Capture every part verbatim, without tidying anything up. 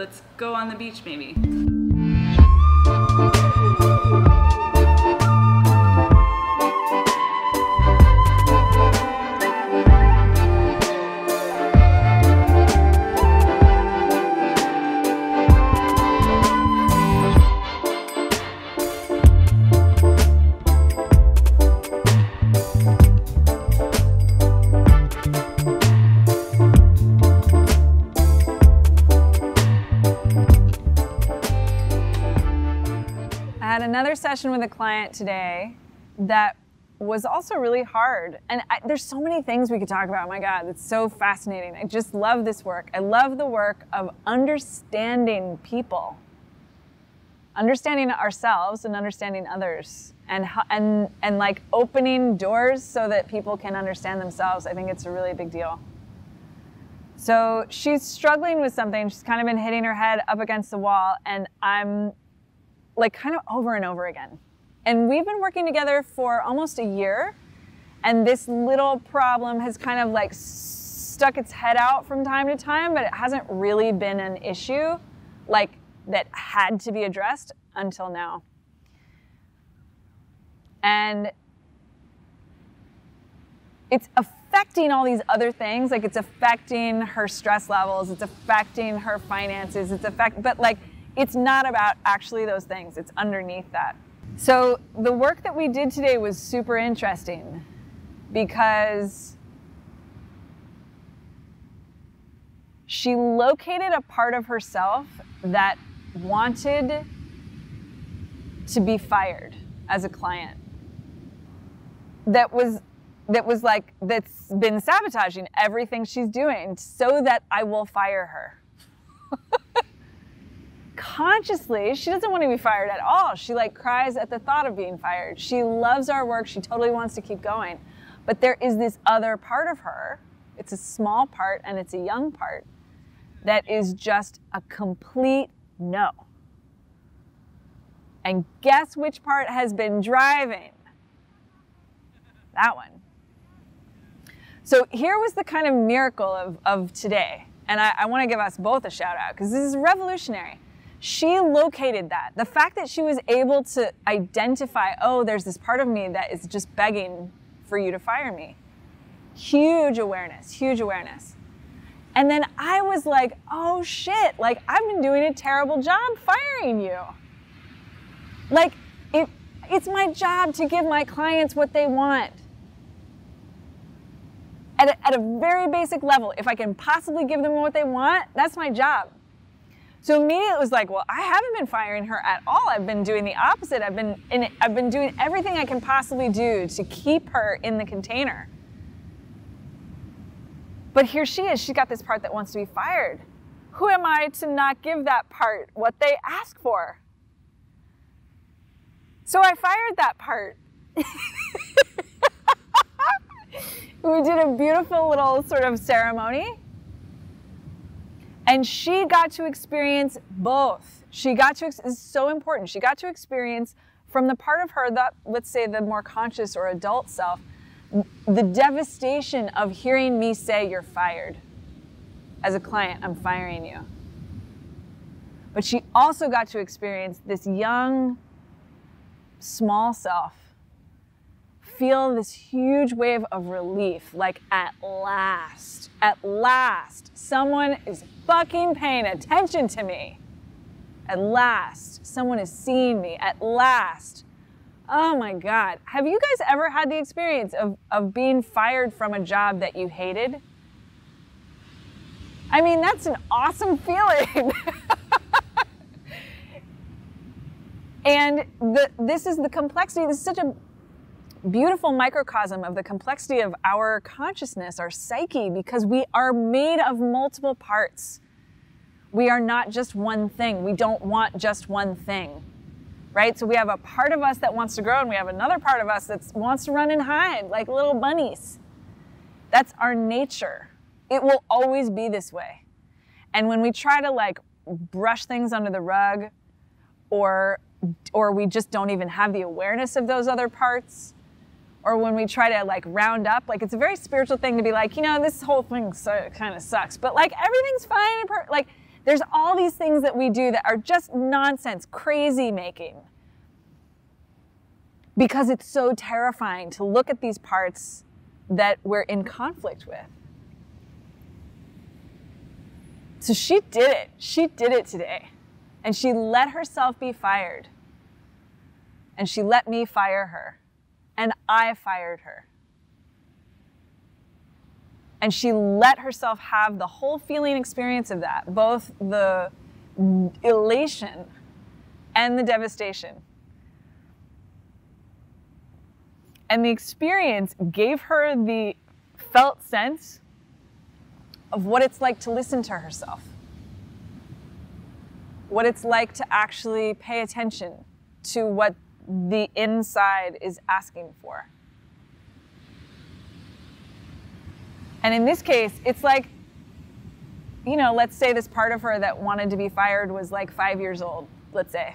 Let's go on the beach maybe. I had another session with a client today that was also really hard. And I, there's so many things we could talk about. Oh my God, it's so fascinating. I just love this work. I love the work of understanding people, understanding ourselves and understanding others, and, and, and like opening doors so that people can understand themselves. I think it's a really big deal. So she's struggling with something. She's kind of been hitting her head up against the wall, and I'm like kind of over and over again. And we've been working together for almost a year, and this little problem has kind of like stuck its head out from time to time, but it hasn't really been an issue like that had to be addressed until now. And it's affecting all these other things. Like, it's affecting her stress levels, it's affecting her finances, it's affect, but like, it's not about actually those things. It's underneath that. So the work that we did today was super interesting because she located a part of herself that wanted to be fired as a client. That was, that was like, that's been sabotaging everything she's doing so that I will fire her. Consciously, she doesn't want to be fired at all. She like cries at the thought of being fired. She loves our work. She totally wants to keep going. But there is this other part of her. It's a small part, and it's a young part that is just a complete no. And guess which part has been driving? That one. So here was the kind of miracle of, of today. And I, I want to give us both a shout out because this is revolutionary. She located that. The fact that she was able to identify, oh, there's this part of me that is just begging for you to fire me. Huge awareness, huge awareness. And then I was like, oh shit, like I've been doing a terrible job firing you. Like it, it's my job to give my clients what they want. At a, at a very basic level, if I can possibly give them what they want, that's my job. So immediately it was like, well, I haven't been firing her at all. I've been doing the opposite. I've been, in, I've been doing everything I can possibly do to keep her in the container. But here she is. She's got this part that wants to be fired. Who am I to not give that part what they ask for? So I fired that part. We did a beautiful little sort of ceremony. And she got to experience both. She got to, it's so important, she got to experience from the part of her that, let's say the more conscious or adult self, the devastation of hearing me say you're fired. As a client, I'm firing you. But she also got to experience this young, small self feel this huge wave of relief, like at last, at last, someone is fucking paying attention to me. At last, someone is seeing me. At last. Oh my God. Have you guys ever had the experience of, of being fired from a job that you hated? I mean, that's an awesome feeling. And the, this is the complexity. This is such a beautiful microcosm of the complexity of our consciousness, our psyche, because we are made of multiple parts. We are not just one thing. We don't want just one thing, right? So we have a part of us that wants to grow, and we have another part of us that wants to run and hide like little bunnies. That's our nature. It will always be this way. And when we try to like brush things under the rug, or, or we just don't even have the awareness of those other parts, or when we try to like round up, like it's a very spiritual thing to be like, you know, this whole thing so, kind of sucks, but like everything's fine. And per like There's all these things that we do that are just nonsense, crazy making. Because it's so terrifying to look at these parts that we're in conflict with. So she did it. She did it today. And she let herself be fired. And she let me fire her. And I fired her. And she let herself have the whole feeling experience of that, both the elation and the devastation. And the experience gave her the felt sense of what it's like to listen to herself, what it's like to actually pay attention to what the inside is asking for. And in this case, it's like, you know, let's say this part of her that wanted to be fired was like five years old, let's say.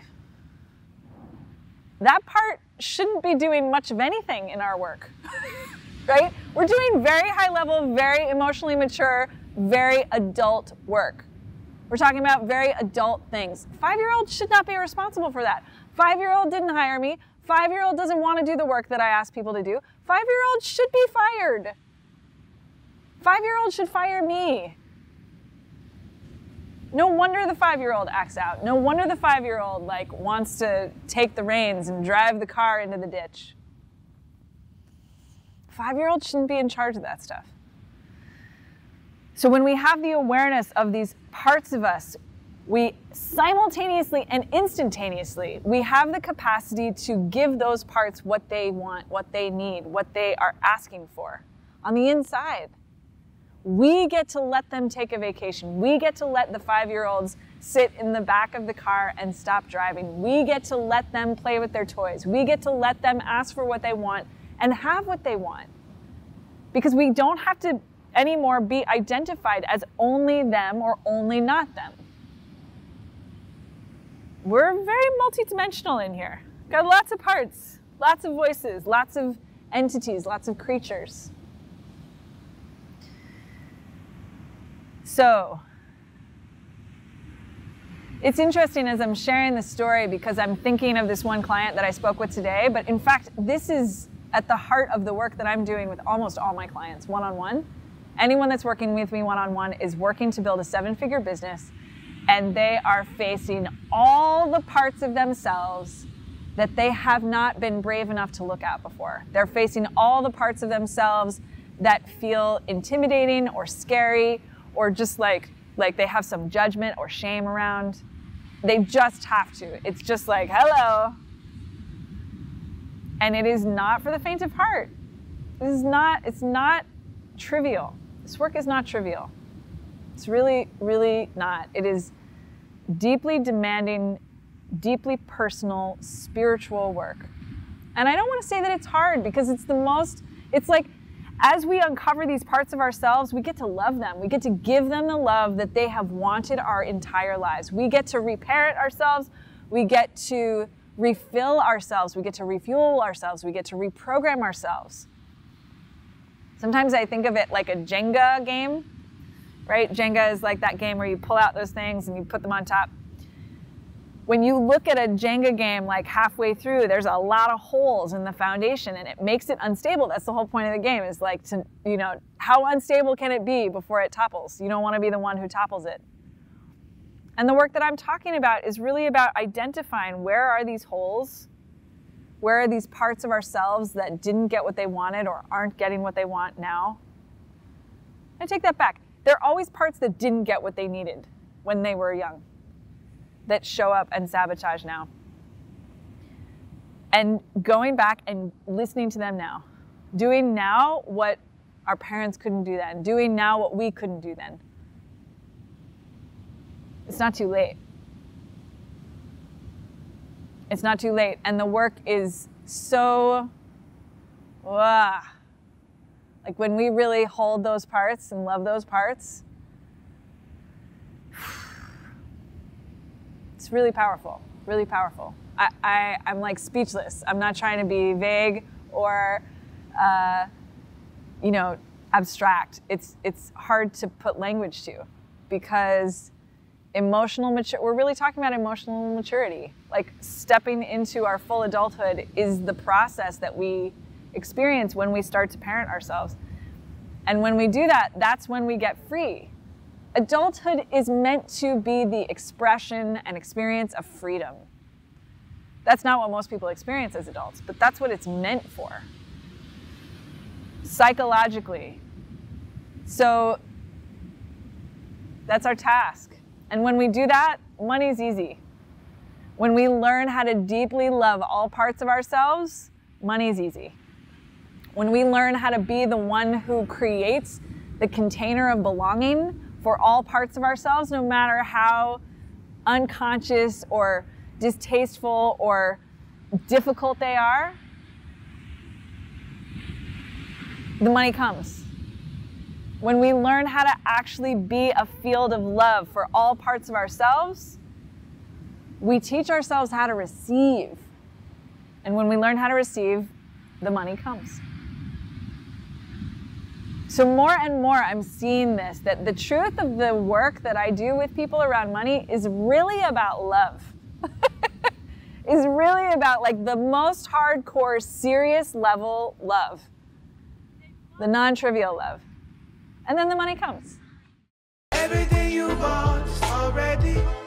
That part shouldn't be doing much of anything in our work, right? We're doing very high level, very emotionally mature, very adult work. We're talking about very adult things. Five-year-old should not be responsible for that. Five-year-old didn't hire me. Five-year-old doesn't want to do the work that I ask people to do. Five-year-old should be fired. Five-year-old should fire me. No wonder the five-year-old acts out. No wonder the five-year-old like wants to take the reins and drive the car into the ditch. Five-year-old shouldn't be in charge of that stuff. So when we have the awareness of these parts of us, we simultaneously and instantaneously, we have the capacity to give those parts what they want, what they need, what they are asking for on the inside. We get to let them take a vacation. We get to let the five-year-olds sit in the back of the car and stop driving. We get to let them play with their toys. We get to let them ask for what they want and have what they want. Because we don't have to anymore be identified as only them or only not them. We're very multidimensional in here. Got lots of parts, lots of voices, lots of entities, lots of creatures. So, it's interesting as I'm sharing this story because I'm thinking of this one client that I spoke with today, but in fact, this is at the heart of the work that I'm doing with almost all my clients, one-on-one. Anyone that's working with me one-on-one is working to build a seven-figure business, and they are facing all the parts of themselves that they have not been brave enough to look at before. They're facing all the parts of themselves that feel intimidating or scary, or just like, like they have some judgment or shame around. They just have to. It's just like, hello. And it is not for the faint of heart. This is not, it's not trivial. This work is not trivial. It's really, really not. It is deeply demanding, deeply personal, spiritual work. And I don't want to say that it's hard because it's the most, it's like, as we uncover these parts of ourselves, we get to love them. We get to give them the love that they have wanted our entire lives. We get to reparent ourselves. We get to refill ourselves. We get to refuel ourselves. We get to reprogram ourselves. Sometimes I think of it like a Jenga game, right? Jenga is like that game where you pull out those things and you put them on top. When you look at a Jenga game like halfway through, there's a lot of holes in the foundation and it makes it unstable. That's the whole point of the game is like to, you know, how unstable can it be before it topples? You don't want to be the one who topples it. And the work that I'm talking about is really about identifying where are these holes? Where are these parts of ourselves that didn't get what they wanted or aren't getting what they want now? I take that back. There are always parts that didn't get what they needed when they were young, that show up and sabotage now. And going back and listening to them now. Doing now what our parents couldn't do then. Doing now what we couldn't do then. It's not too late. It's not too late. And the work is so, wow. Like when we really hold those parts and love those parts, it's really powerful, really powerful. I, I, I'm like speechless. I'm not trying to be vague or, uh, you know, abstract. It's, it's hard to put language to because Emotional mature, we're really talking about emotional maturity. Like stepping into our full adulthood is the process that we experience when we start to parent ourselves. And when we do that, that's when we get free. Adulthood is meant to be the expression and experience of freedom. That's not what most people experience as adults, but that's what it's meant for, psychologically. So that's our task. And when we do that, money's easy. When we learn how to deeply love all parts of ourselves, money's easy. When we learn how to be the one who creates the container of belonging for all parts of ourselves, no matter how unconscious or distasteful or difficult they are, the money comes. When we learn how to actually be a field of love for all parts of ourselves, we teach ourselves how to receive. And when we learn how to receive, the money comes. So more and more I'm seeing this, that the truth of the work that I do with people around money is really about love. Is really about like the most hardcore, serious level love, the non-trivial love. And then the money comes. Everything you bought is already